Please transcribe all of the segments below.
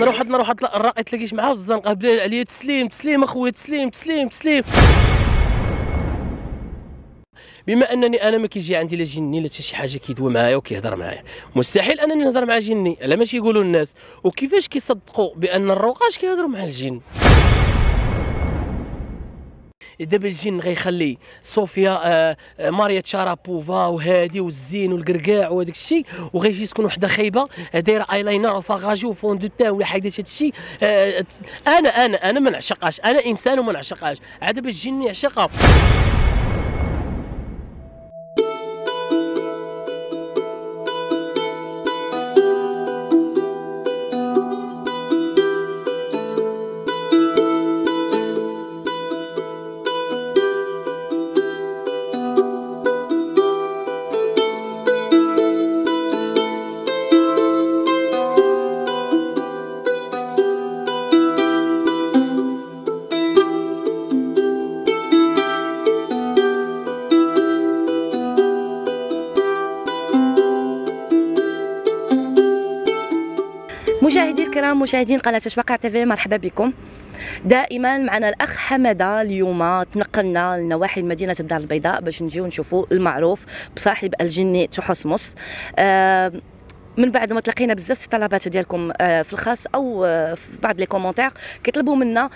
ما روح طلع الراقي تلاقيش معاه في الزنقه، بدا عليا تسليم تسليم اخويا تسليم تسليم تسليم. بما انني انا ما كيجي عندي لا جني لا حتى شي حاجه كيدوي معايا وكيهضر معايا، مستحيل انني نهضر مع جني، على ماشي يقولوا الناس وكيفاش كيصدقوا بان الرقاش كيهضروا مع الجن. دابا الجن غيخلي صوفيا ماريا تشارابوفا وهادي والزين والكركاع وهداك الشيء، وغيجي تكون وحده خايبه دايره ايلاينر وفاغاجو وفون دو تان ولا حايدات هاد الشيء. انا ما نعشقهاش، انا انسان وما نعشقهاش، عاد دابا الجن يعشقها. مشاهدي الكرام، مشاهدين قناة آش واقع تيفي، مرحبا بكم. دائما معنا الأخ حمادة. اليوم تنقلنا لنواحي مدينة الدار البيضاء باش نجيو نشوفوا المعروف بصاحب الجني تحسمس. من بعد ما تلاقينا بزاف الطلبات ديالكم في الخاص او في بعض لي كومونتير كيطلبوا منا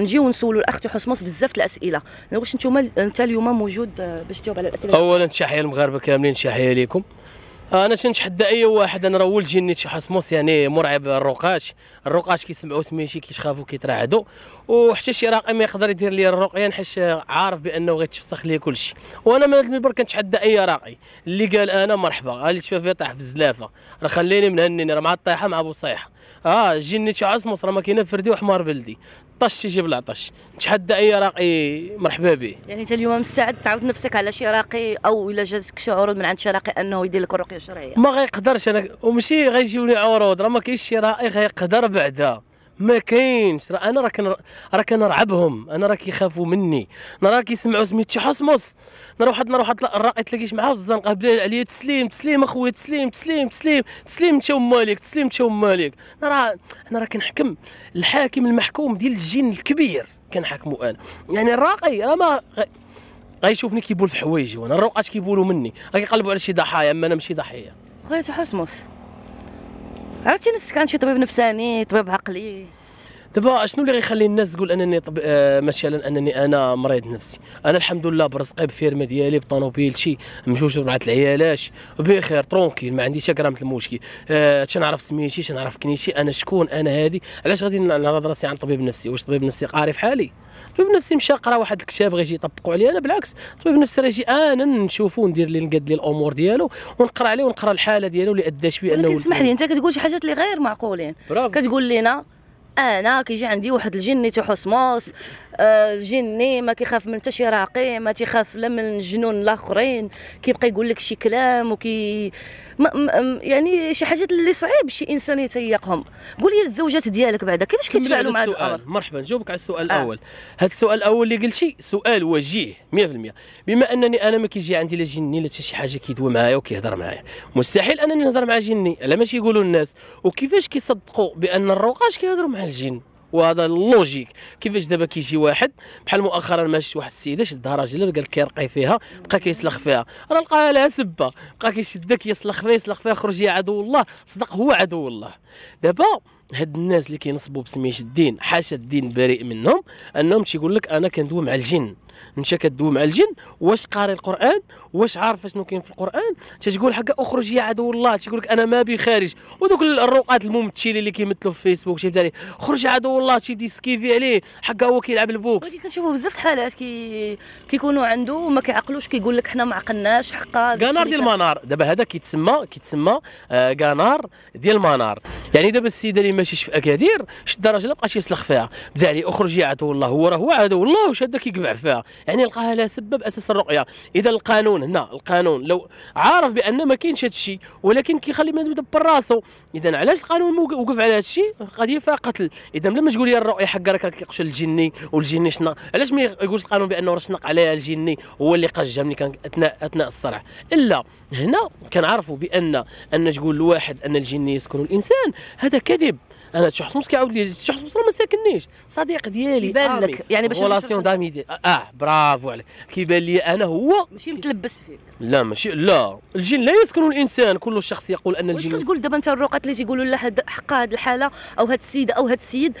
نجيو نسولوا الاخ تحسمس بزاف الاسئله. واش نتوما انت اليوم موجود باش تجاوب على الاسئله؟ اولا تحيه المغاربه كاملين، تحيه ليكم. انا تنتحدى اي واحد، انا راه هو الجني تحسمس يعني مرعب. الرقاش كيسمعوا سميتي كيتخافوا كيترعدوا، وحتى شي راقي ما يقدر يدير لي الرقيه حيت عارف بانه غيتفسخ لي كلشي. وانا من هذا المنبر كنتحدى اي راقي اللي قال انا مرحبا، اللي شفافي طاح في الزلافه راه خليني منهنيني، راه مع الطيحه مع بوصيحه. الجني تحسمس راه ما كاينه فردي وحمار بلدي، طش تيجيب العطش. نتحدى اي راقي مرحبا به. يعني انت اليوم مستعد تعاود نفسك على شي راقي، او الا جاتك شي عروض من عند شي راقي انه يدير لك الرقيه الشرعيه؟ ما غيقدرش انا، وماشي غيجيوني عروض، راه ما كاينش شي راقي غيقدر بعدا، ما كاينش. انا راه كنرعبهم، انا راه كيخافوا مني، انا راه كيسمعوا سميت تحسمس. انا واحد طلع الراقي تلاقيش معاه في الزنقه، بدا عليا تسليم تسليم اخويا تسليم تسليم تسليم تسليم انت ومالك، تسليم انت ومالك. انا راه كنحكم الحاكم المحكوم ديال الجن الكبير كنحكمو انا. يعني الراقي راه ما غيشوفني كيبول في حوايجي، وانا الرقاش كيبولوا مني، غيقلبوا على شي ضحايا، اما انا ماشي ضحيه. خويا تحسمس، عرفتي نفسك عند شي طبيب نفساني، طبيب عقلي؟ دابا شنو اللي غيخلي الناس تقول انني مثلا انني انا مريض نفسي؟ انا الحمد لله برزقي بفيرمه ديالي بطونوبيلتي، مجوج ربعه العيالاش بخير ترونكيل، ما عنديش غرامه المشكل. تنعرف سميتي، تنعرف كنيتي، انا شكون انا هادي. علاش غادي نعرض راسي عند طبيب نفسي؟ واش طبيب نفسي قاري في حالي؟ طبيب نفسي مشى قرا واحد الكتاب غيجي يطبقوا عليه؟ انا بالعكس، طبيب نفسي راه يجي انا نشوفو ندير ليه نقاد ليه الامور ديالو ونقرا عليه ونقرا الحاله ديالو اللي اداش بيه انه. اسمح لي، انت كتقول شي حاجات اللي غير معقولين. كتقول لينا انا كيجي عندي واحد الجني تحسمس، الجني ما كيخاف من حتى شي راقي، ما تيخاف لا من الجنون الاخرين، كيبقى يقول لك شي كلام وكي يعني شي حاجات اللي صعيب شي انسان يتيقهم. قول لي الزوجات ديالك بعدا كيفاش كيتفاعلوا مع هذا الامر؟ مرحبا، نجاوبك على السؤال الاول. هذا السؤال الاول اللي قلتي سؤال وجيه 100%. بما انني انا ما كيجي عندي لا جني لا حتى شي حاجه كيدوي معايا وكيهضر معايا، مستحيل انني نهضر مع جني، على ماشي يقولوا الناس وكيفاش كيصدقوا بان الرقاش كيهضروا مع الجن. وهذا اللوجيك. كيفاش دابا كيجي واحد بحال مؤخرا ما شفت واحد السيده شدها راجل قال كيرقي فيها، بقى كيسلخ فيها، راه لقاها لها سبه، بقى كيشدها يسلخ فيها خرج يا عدو الله، صدق هو عدو الله. دابا هاد الناس اللي كينصبوا بسميت الدين، حاشا الدين بريء منهم، انهم تيقول لك انا كندوي مع الجن. انت كدوي مع الجن؟ واش قاري القران؟ واش عارف شنو كاين في القران؟ تتقول حكا اخرج يا عدو الله، تيقول لك انا ما بخارج. ودوك الروقات الممثلين اللي كيمثلوا في فيسبوك تيبدا ليه خرج يا عدو الله، تيبدا يسكيفي عليه حكا هو كيلعب البوكس. ولكن كنشوفوا بزاف الحالات كيكونوا عنده وما كيعقلوش، كيقول لك حنا ما عقلناش حقا كانار ديال المنار. دابا هذا كيتسمى كانار ديال المنار. يعني دابا السيده اللي ماشيش في اكادير، شد الراجل ما بقاش يسلخ فيها، بدا عليه اخرج يا عدو الله، هو راه هو عدو الله وشاد كيجمع فيها، يعني لقاها لها سبب اساس الرؤيه. اذا القانون هنا، القانون لو عارف بان ما كاينش هذا الشيء ولكن كيخلي ما يدبر راسو، اذا علاش القانون وقف على هذا الشيء؟ القضيه فيها قتل. اذا لما تقول لي الرؤيه حق راك كيقتل الجني والجني شنق، علاش ما يقولش القانون بانه راه شنق عليها الجني هو اللي قجها ملي كان اثناء الصرع؟ الا هنا كنعرفوا بان تقول لواحد ان الجني يسكن الانسان، هذا كذب. انا تشحصمس كيعاود لي تشحصمس راه ما ساكننيش، صديق ديالي يبان لك يعني باش ريلاسيون دامي دي. برافو عليك، كيبان لي انا هو ماشي متلبس فيك. لا ماشي، لا الجن لا يسكن الانسان، كل شخص يقول ان الجن. واش كتقول دابا انت الرقات اللي تيقولوا لا حقا هذه الحاله او هذه السيده او هذا السيد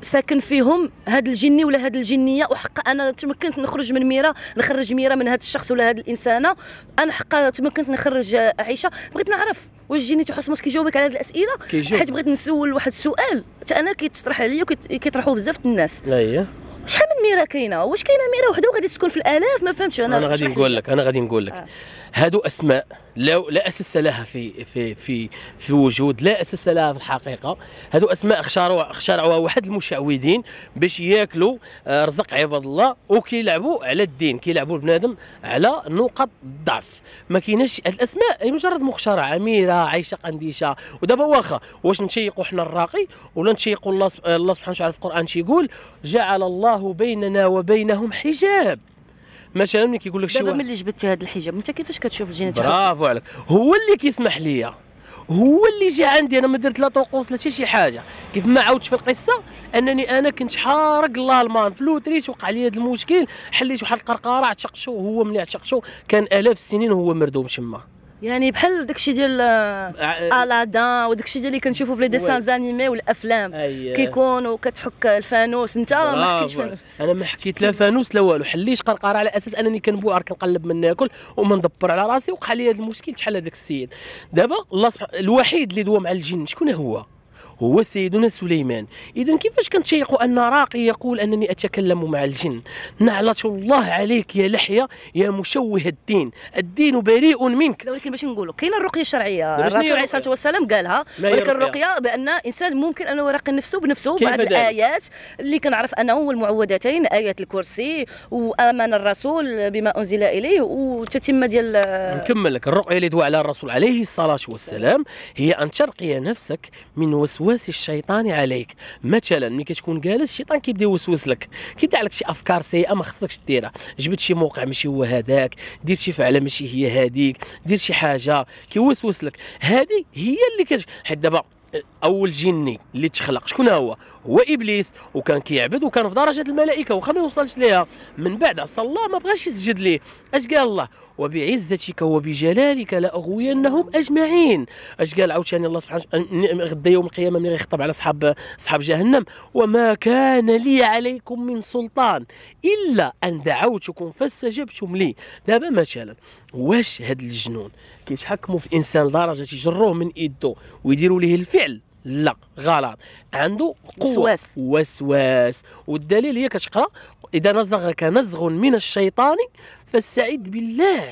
ساكن فيهم هاد الجني ولا هاد الجنيه، وحق انا تمكنت نخرج من ميره، نخرج ميره من هاد الشخص ولا هاد الانسانه، انا حق تمكنت نخرج عائشه. بغيت نعرف واش الجني تحسمس كيجاوبك على هاد الاسئله، حيت بغيت نسول واحد السؤال حتى انا كيتطرح عليا وكيطرحوه بزاف الناس. اييه شحال من ميره كاينه؟ واش كاينه ميره وحده وغادي تسكن في الالاف؟ ما فهمتش. انا غادي نقول لك هادو اسماء لا اساس لها في وجود، لا اساس لها في الحقيقه. هادو اسماء اخترعوها واحد المشعوذين باش ياكلوا رزق عباد الله، وكيلعبوا على الدين، كيلعبوا البنادم على نقط الضعف. ما كايناش هاد الاسماء، هي مجرد مخترعه، ميره، عايشه، قنديشه. ودابا واخا واش نشيقوا حنا الراقي ولا نشيقوا الله سبحانه وتعالى في القران تيقول جعل الله بيننا وبينهم حجاب. مثلا ملي كيقول لك شي واحد دابا ملي جبتي هذا الحجاب، انت كيفاش كتشوف الجينات؟ برافو عليك، هو اللي كيسمح ليا، هو اللي جا عندي، انا ما درت لا طقوس لا شي حاجه. كيف ما عاودت في القصه انني انا كنت حارق الالمان في لوتريش، وقع لي هذا المشكل، حليت واحد القرقره عتقشو، هو ملي عتقشو كان الاف السنين وهو مردوم تما، يعني بحال داكشي ديال الادان وداكشي ديال اللي كنشوفوا في لي ديسان زانيمي والافلام كيكونوا كتحك الفانوس. انت ما حكيتش فانوس، انا ما حكيت لا فانوس لا والو، حليت قرقره على اساس انني كنبوعر، كنقلب من ناكل وما ندبر على راسي، وقع لي هذا المشكل شحال هذاك السيد. دابا الله سبحانه الوحيد اللي دوى مع الجن شكون هو سيدنا سليمان. اذا كيفاش كنتشيقوا ان راقي يقول انني اتكلم مع الجن؟ نعلة الله عليك يا لحيه يا مشوه الدين، الدين بريء منك. ولكن باش نقولوا كاينه الرقيه الشرعيه، الرسول عليه الصلاه والسلام قالها، ولكن الرقيه بان انسان ممكن انه يراقي نفسه بنفسه. بعض الايات اللي كنعرف انه هو المعوذتين، ايه الكرسي وامن الرسول بما انزل اليه، وتتم ديال نكمل لك الرقيه اللي دوى على الرسول عليه الصلاه والسلام هي ان ترقي نفسك من وسواس الشيطان عليك. مثلا ملي كتكون جالس الشيطان كيبدا يوسوس لك، كيبدا لك شي افكار سيئه ما خصكش ديرها، جبت شي موقع ماشي هو هذاك، دير شي فعله ماشي هي هذيك، دير شي حاجه كيوسوس لك. هذه هي اللي حيت دابا اول جني اللي تخلق شكون هو ابليس، وكان كيعبد وكان في درجه الملائكه وخا ما يوصلش ليها. من بعد عصى الله ما بغاش يسجد ليه، اش قال الله؟ وبعزتك وبجلالك لاغوينهم اجمعين. اش قال عاوتاني الله سبحانه غدا يوم القيامه ملي غيخطب على اصحاب جهنم؟ وما كان لي عليكم من سلطان الا ان دعوتكم فاستجبتم لي. دابا مثلا واش هاد الجنون كيتحكموا في الانسان لدرجه يجروه من يده ويديروا ليه الفعل؟ لا غلط، عنده قوه وسواس. والدليل هي كتقرا اذا نزغك نزغ من الشيطان فاستعذ بالله.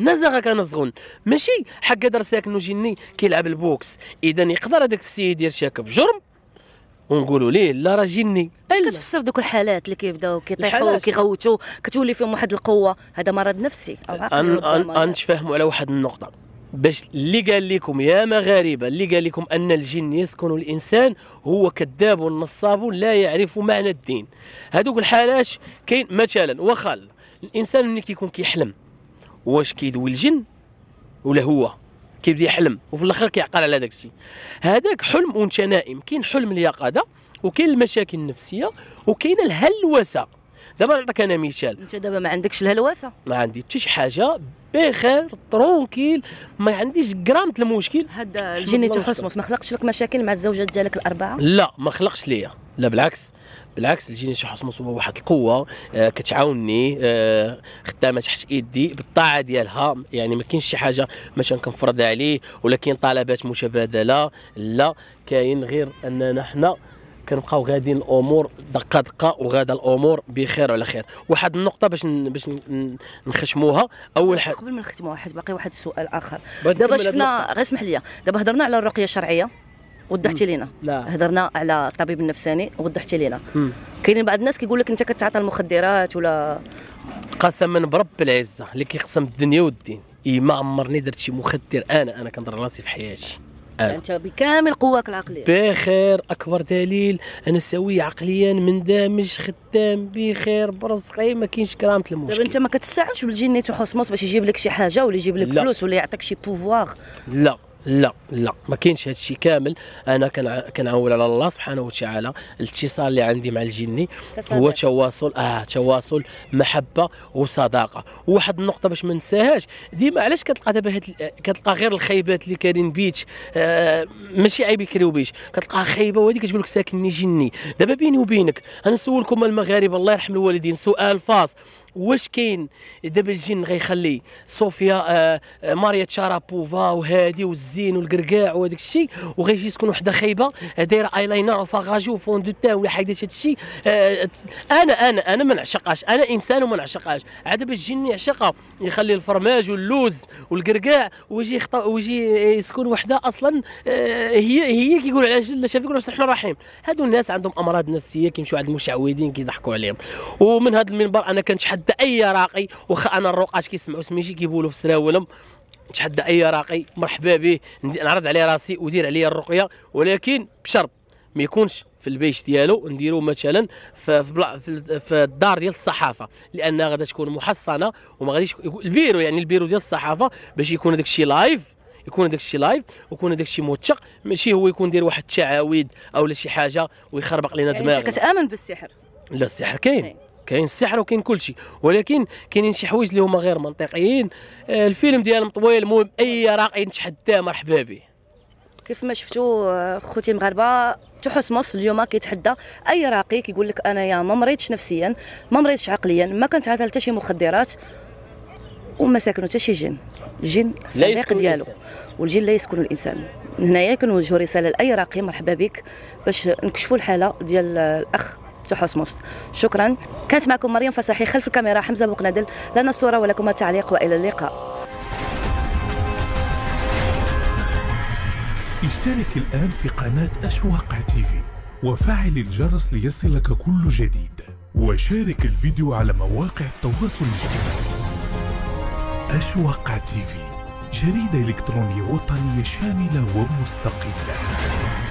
نزغك نزغ ماشي حق دار ساكنو جني كيلعب البوكس، اذا يقدر هذاك السيد يرتكب جرم ونقولوا ليه لا راه جني. كتفسر دوك الحالات اللي كيبداو كيطيحوا كيغوتوا كتولي فيهم واحد القوه، هذا مرض نفسي او عقلي. نتفاهموا على واحد النقطه، باش اللي قال لكم يا مغاربه، اللي قال لكم ان الجن يسكن الانسان هو كذاب نصاب لا يعرف معنى الدين. هذوك الحالات كاين مثلا واخا الانسان ملي كيكون كيحلم واش كيدوي الجن ولا هو كيبدا يحلم وفي الاخر كيعقل على داك الشيء؟ هذاك حلم وانت نائم. كاين حلم اليقظه وكاين المشاكل النفسيه وكاين الهلوسه. دابا نعطيك انا مثال، انت دابا ما عندكش الهلوسه؟ ما عندي حتى شي حاجه، بخير ترونكيل، ما عنديش غرام المشكل. هذا الجني تحسمس ما خلقش لك مشاكل مع الزوجات ديالك الاربعه؟ لا ما خلقش ليا، لا بالعكس بالعكس، الجني تحسمس هو واحد القوه كتعاونني، خدامه تحت ايدي بالطاعه ديالها، يعني ما كاينش شي حاجه مثلا كنفرض عليه ولا كاين طلبات متبادله، لا كاين غير اننا حنا كنبقاو غاديين الامور دقه دقه، وغادا الامور بخير وعلى خير. واحد النقطه باش نخشموها اول حاجه قبل ما نختموها، حيت باقي واحد السؤال اخر. دابا شفنا غير اسمح لي، دابا هضرنا على الرقيه الشرعيه وضحتي لينا، هضرنا على الطبيب النفساني ووضحتي لينا. كاينين بعض الناس كيقول لك انت كتعاطى المخدرات ولا قسما برب العزه اللي كيقسم الدنيا والدين، اي ما عمرني درت شي مخدر. انا كندر راسي في حياتي. انت بكامل قواك العقليه بخير، اكبر دليل انا سوي عقليا مندمج خدام بخير برزقي، ما كاينش كرامه المشكل. دابا انت ما كتستعنش بالجنيت وحصمت باش يجيب لك شي حاجه ولا يجيب لك فلوس ولا يعطيك شي بوفوار. لا لا لا، ما كاينش هادشي كامل. انا كنعول على الله سبحانه وتعالى. الاتصال اللي عندي مع الجني هو تواصل تواصل محبه وصداقه. وواحد النقطه باش ما ننساهاش ديما، علاش كتلقى دابا كتلقى غير الخيبات اللي كاينين بيتش، ماشي عيب يكريو بيتش، كتلقاها خيبه وهذيك كتقول لك ساكنني جني. دابا بيني وبينك غنسولكم المغاربه الله يرحم الوالدين سؤال فاص، واش كاين دابا الجن غيخلي صوفيا ماريا تشارابوفا وهادي والزين والكركاع وهداك الشيء، وغيجي يسكن وحده خايبه دايره ايلاينر وفاغاجو وفون دو تان ولا حاجه هاد الشيء. انا ما نعشقهاش، انا انسان وما نعشقهاش. عاد دابا الجن يعشقها، يخلي الفرماج واللوز والكركاع ويجي يسكن وحده اصلا هي كيقول على جن لا شافي يقول بسم الله الرحيم. هادو الناس عندهم امراض نفسيه، كيمشيو عند المشعوذين كيضحكوا عليهم. ومن هذا المنبر انا كنتحدى اي راقي، واخا انا الرقاش كيسمعوا سميتي كيقولوا في سراولهم، تحدى اي راقي مرحبا به، نعرض عليه راسي ودير عليا الرقيه، ولكن بشرط ما يكونش في البيش ديالو، نديرو مثلا في الدار ديال الصحافه، لانها غادا تكون محصنه وما غاديش البيرو، يعني البيرو ديال الصحافه باش يكون هذاك الشيء لايف، ويكون هذاك الشيء موثق، ماشي هو يكون داير واحد التعاويد اولا شي حاجه ويخربق لينا دماغنا. يعني انت كتامن بالسحر؟ لا، السحر كاين، كاين السحر وكاين كل شيء، ولكن كاينين شي حوايج اللي هما غير منطقيين. الفيلم ديالهم طويل، المهم اي راقي نتحداه مرحبا به. كيف ما شفتوا خوتي المغاربه تحسمص اليوم كيتحدى اي راقي، كيقول لك انايا ما مريتش نفسيا، ما مريتش عقليا، ما كنتعاطى حتى شي مخدرات، وما ساكنو حتى شي جن. الجن صديق ديالو والجن لا يسكن الانسان. هنايا كنوجهوا رساله لاي راقي مرحبا بك باش نكشفوا الحاله ديال الاخ حسمص. شكرا، كانت معكم مريم فصاحي، خلف الكاميرا حمزه بوقنادل. لنا الصوره ولكم التعليق، والى اللقاء. اشترك الان في قناه آش واقع تيفي وفعل الجرس ليصلك كل جديد، وشارك الفيديو على مواقع التواصل الاجتماعي. آش واقع تيفي، جريده الكترونيه وطنيه شامله ومستقله.